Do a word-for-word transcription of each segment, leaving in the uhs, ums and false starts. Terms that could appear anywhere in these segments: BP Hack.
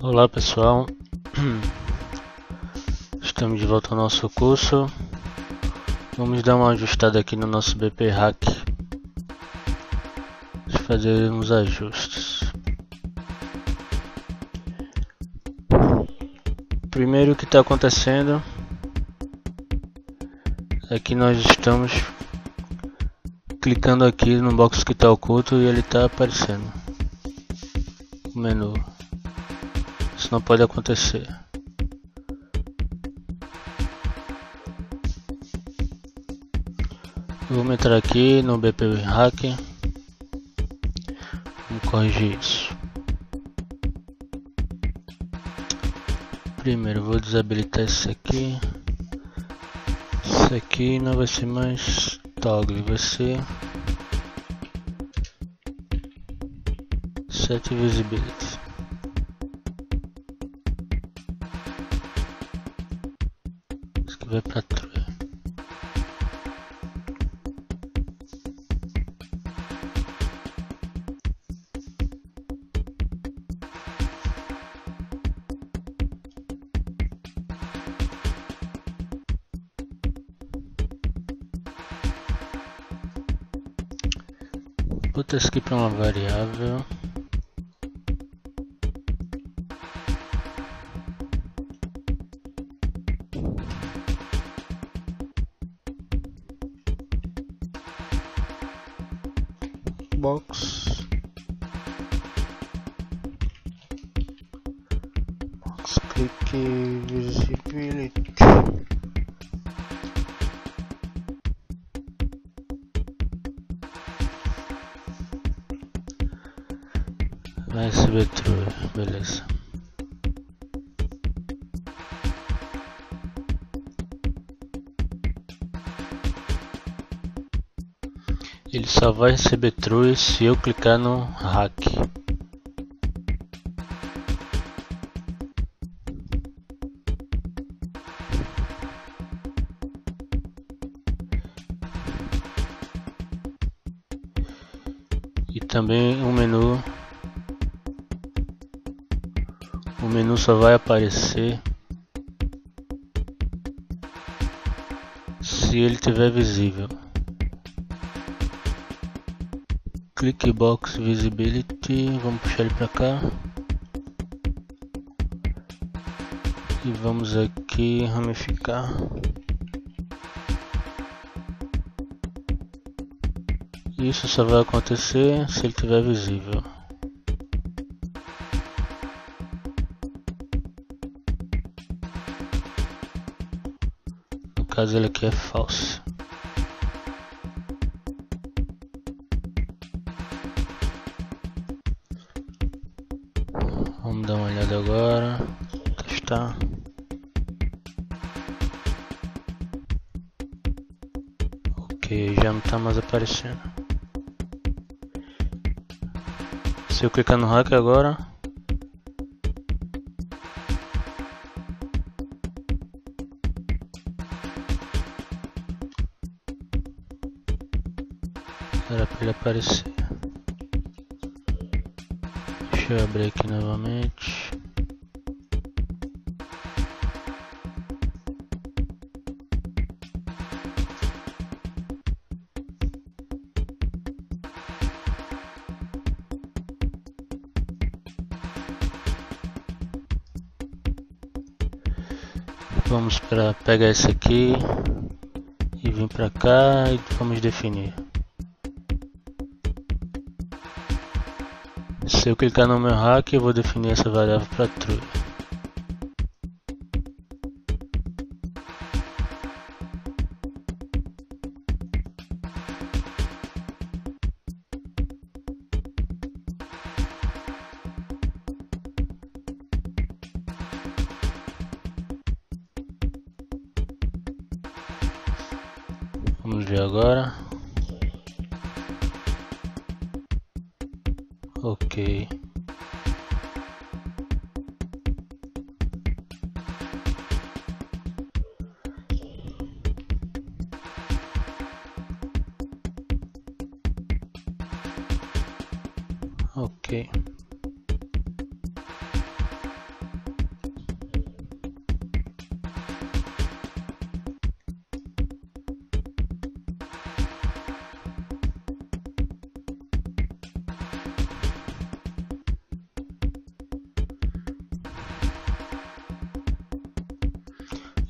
Olá pessoal, estamos de volta ao nosso curso. Vamos dar uma ajustada aqui no nosso B P Hack. Vamos fazer uns ajustes. Primeiro, o que está acontecendo é que nós estamos clicando aqui no box que está oculto e ele está aparecendo o menu. Isso não pode acontecer. Vamos entrar aqui no B P Hack. Vamos corrigir isso. Primeiro vou desabilitar isso aqui. Isso aqui não vai ser mais toggle, vai ser Set Visibility. Vai para trás. Vou botar isso aqui para uma variável. Box box click visibility. Vai ser true, beleza. Ele só vai receber true se eu clicar no hack. E também o menu. O menu só vai aparecer se ele estiver visível. Click box visibility, vamos puxar ele para cá e vamos aqui ramificar . Isso só vai acontecer se ele estiver visível . No caso ele aqui é falso . Vamos dar uma olhada agora, testar. Ok, já não está mais aparecendo. Se eu clicar no hack agora, era para ele aparecer. Deixa eu abrir aqui novamente. Vamos para pegar esse aqui e vir para cá e vamos definir. Se eu clicar no meu hack, eu vou definir essa variável para true. Vamos ver agora. Ok, ok.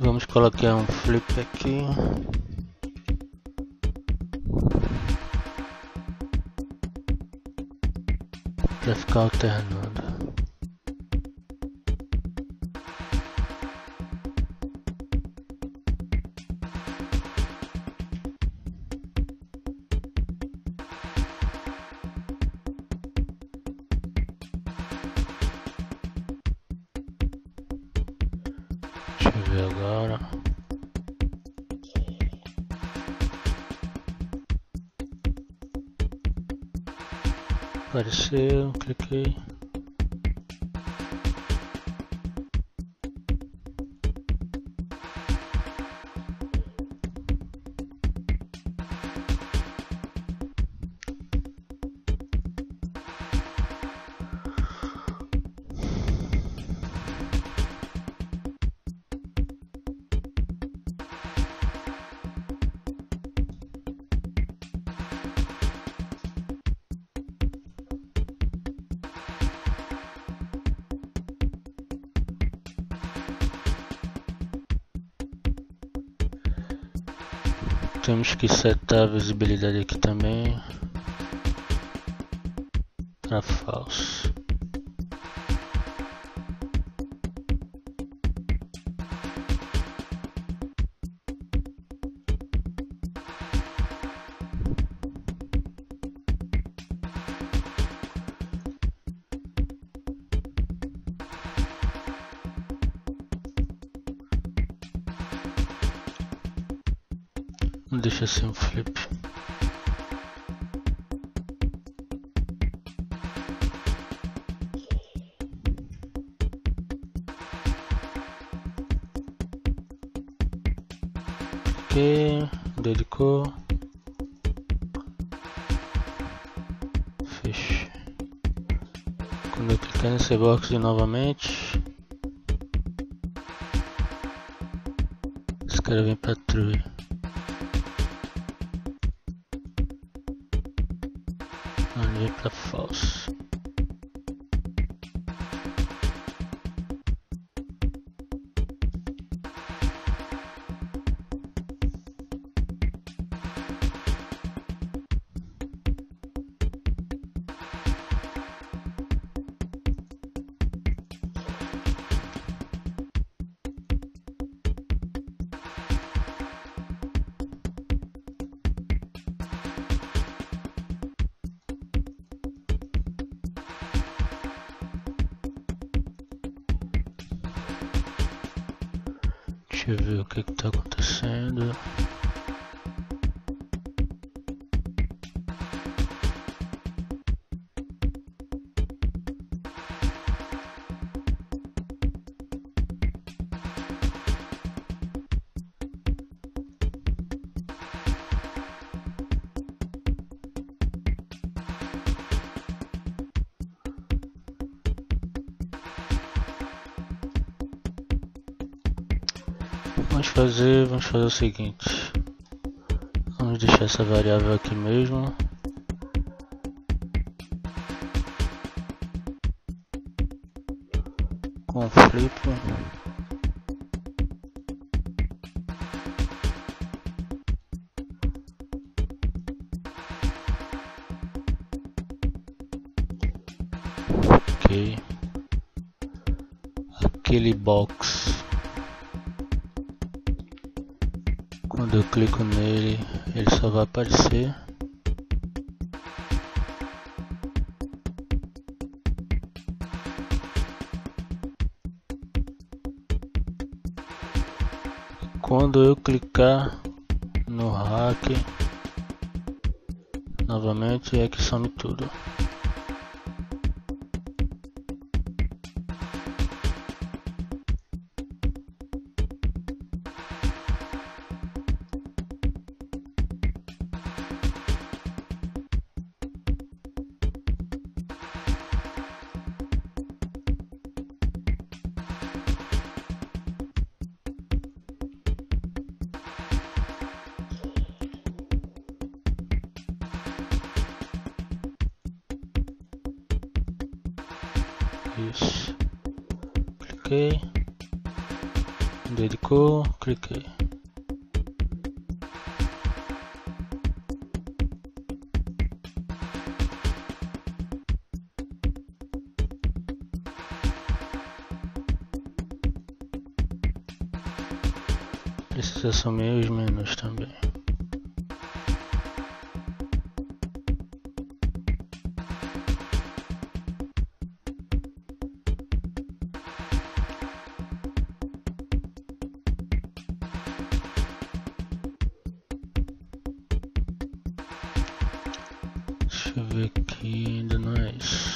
vamos colocar um flip aqui. Para ficar alternando. Deixa eu ver agora. Apareceu, cliquei. Temos que setar a visibilidade aqui também para falso. Deixa assim um flip. Ok, dedicou. Fecha. Quando eu clicar nesse box novamente, esse cara vem pra true. Para falso, deixa eu ver o que está acontecendo. Vamos fazer, vamos fazer o seguinte, vamos deixar essa variável aqui mesmo. Com flip. Ok. Aquele box. Quando eu clico nele, ele só vai aparecer. Quando eu clicar no hack, novamente é que some tudo. Isso. Cliquei. dedicó, clic precisa sumir os menus também. Deixa eu ver aqui, ainda não é isso.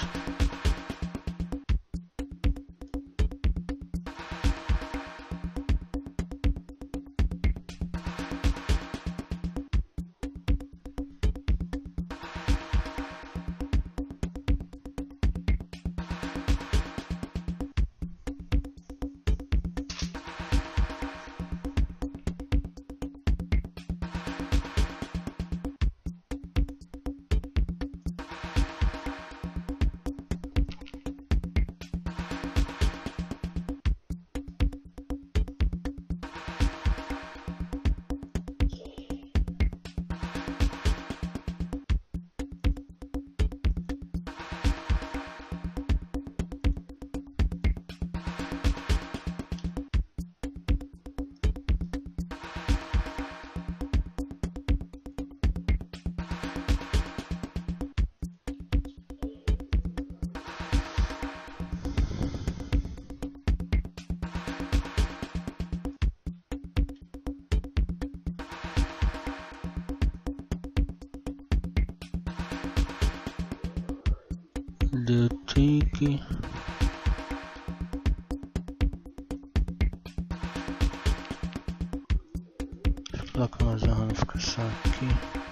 The ticket. Deixa eu colocar mais uma ramificação aqui.